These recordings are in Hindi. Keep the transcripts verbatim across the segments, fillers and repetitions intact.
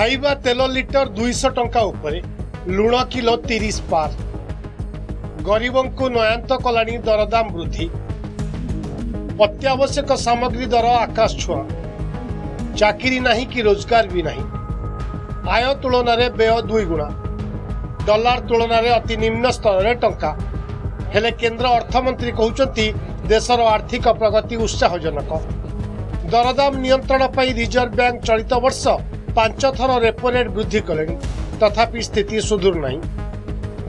खाइबा तेल लिटर दुईश टंका उपरे लुण किलो तीस पार गरीबों को नयांत कलानी दरदाम वृद्धि अत्यावश्यक सामग्री दर आकाश छुआ चाकरी नहीं कि रोजगार भी नहीं। आय तुलन में व्यय दुई गुणा डॉलर तुलन में अति निम्न स्तर में टंका हेले केंद्र अर्थमंत्री कहते देशर आर्थिक प्रगति उत्साहजनक। दरदाम नियंत्रण पर रिजर्व बैंक चलित वर्ष पांच थर रेपो रेट वृद्धि कले तथापि स्थिति सुधुर नहीं।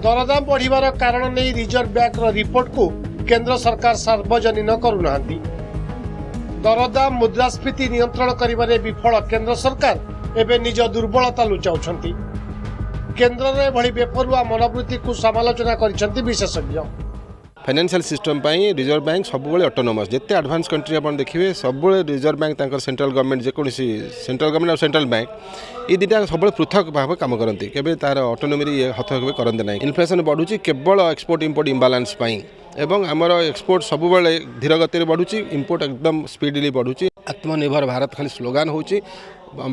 दरदाम बढ़िवार कारण नहीं रिजर्व बैंक रिपोर्ट को केंद्र सरकार सार्वजनीन करूना। दरदाम मुद्रास्फीति नियंत्रण करिबारे विफल केंद्र सरकार एवं निज दुर्बलता लुचाउछंती। केंद्र रे भली बेपरुआ मनोवृत्ति को समालोचना करिसेंती विशेषज्ञ। फाइनेंशियल सिस्टम पर रिजर्व बैंक सबुबले ऑटोनोमस जिते एडवांस कंट्री आप देखिए सबुबले रिजर्व बैंक तांकर सेंट्रल गवर्नमेंट जेकोसी सेंट्रल गवर्नमेंट और सेंट्रल बैंक ये दुटा सब पृथक भाव कम करती केवे तार ऑटोनोमी ये हतक्षेप करते ना। इनफ्लेशन बढ़ुची केवल एक्सपोर्ट इंपोर्ट इम्बालांस एवं आमर एक्सपोर्ट सबुबले धीर गति बढ़ुची इंपोर्ट एकदम स्पीडली बढ़ुची। आत्मनिर्भर भारत खाली स्लोगान होची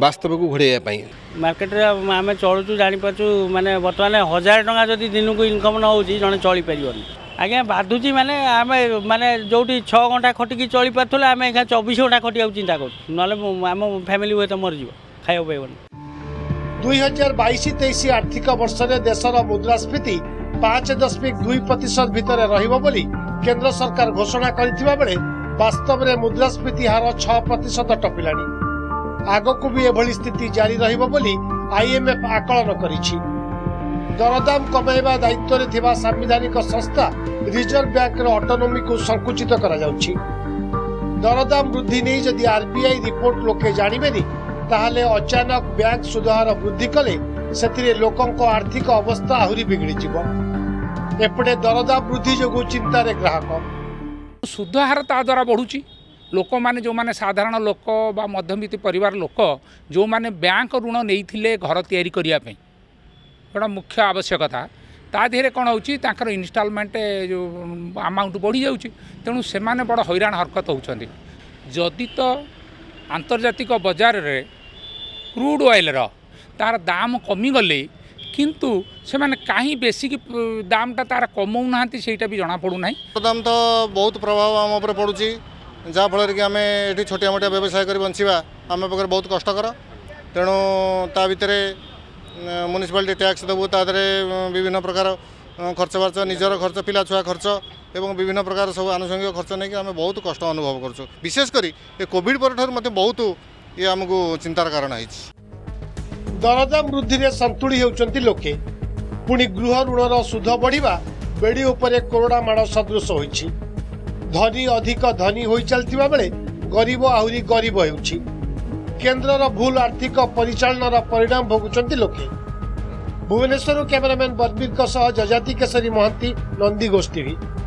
वास्तव को घोड़े मार्केट आम चलुचु जापरचु मानते बर्तमान हजार टाँह जब दिन को इनकम न हो जड़े चली पारन आज्ञा बाधुची मैंने आम मैंने जो छः घंटा खटिकी चली पारे आम यहाँ चौबीस घंटा खटिया चिंता कर नाम फैमिली हूँ तो मरीज खाया पाइबन। दुई हजार बैश तेईस आर्थिक वर्ष में देशर मुद्रास्फीति पाँच दशमिक दुई प्रतिशत भितर रही केंद्र सरकार घोषणा करथिबा बेले वास्तव में मुद्रास्फीति हार छः प्रतिशत टपिलानी। आगकू भी एभली स्थिति जारी रही आईएमएफ आकलन करिछि। दरदाम कमाइबा दायित्व थिबा संवैधानिक संस्था रिजर्व बैंक ऑटोनोमी को संकुचित करा जाउछि। दरदाम वृद्धि नहीं जदि आरबीआई रिपोर्ट लोके जानिबेनी ताहले अचानक बैंक सुधार वृद्धि कले सेतिरे लोकंक आर्थिक अवस्था आहुरी बिगड़ी जिवो। एपटे दरदाम वृद्धि जोगु चिंतारे ग्राहक सुधार ता द्वारा बढ़ुछि। लोक माने जो माने साधारण लोक बा मध्यवित्त परिवार लोक जो माने बैंक ऋण नैथिले घर तयारी करिया पई गोटा मुख्य आवश्यकता तादेह कौन होकर इनस्टॉलमेंट जो अमाउंट बढ़ी जाऊँगी तेणु से बड़ हैरान हरकत होती। जदि तो आंतर्जातिक बजार रे क्रूड ऑयल रो तार दाम कमीगले किंतु से माने कहीं बेसिक दामटा तार कमाऊ ना सेटा भी जना पड़ूना। दाम तो बहुत प्रभाव आम उपर पड़ुची जाफल कि आम ये छोटिया मोटिया व्यवसाय कर बचा आम पाखे बहुत कष्टकर तेणु ता भितर म्युनिसिपालिटी टैक्स देवु तादरे विभिन्न प्रकार खर्च बार्च निजर खर्च पिला छुआ खर्च एवं विभिन्न प्रकार सब आनुषंगिक खर्च नहीं कि आम बहुत कष्ट अनुभव करछु। विशेषकर ये कोविड पर मते बहुत ये आमको चिंतार कारण है। दरदाम वृद्धि में संतुली होउचंती लोके पुणी गृह ऋणर सुध बढ़िबा बेड़ी उपरे कोरोना माड़ सदृश होइछि। धनी अधिक धनी होई चलतिबा बेले गरीब आहुरी गरीब हेउछि। केंद्रर भूल आर्थिक परिचालन परिणाम भोगुचंती लोके। भुवनेश्वर कैमरामैन बर्बीर सह जजाति केसरी महांती, नंदीघोष टीवी।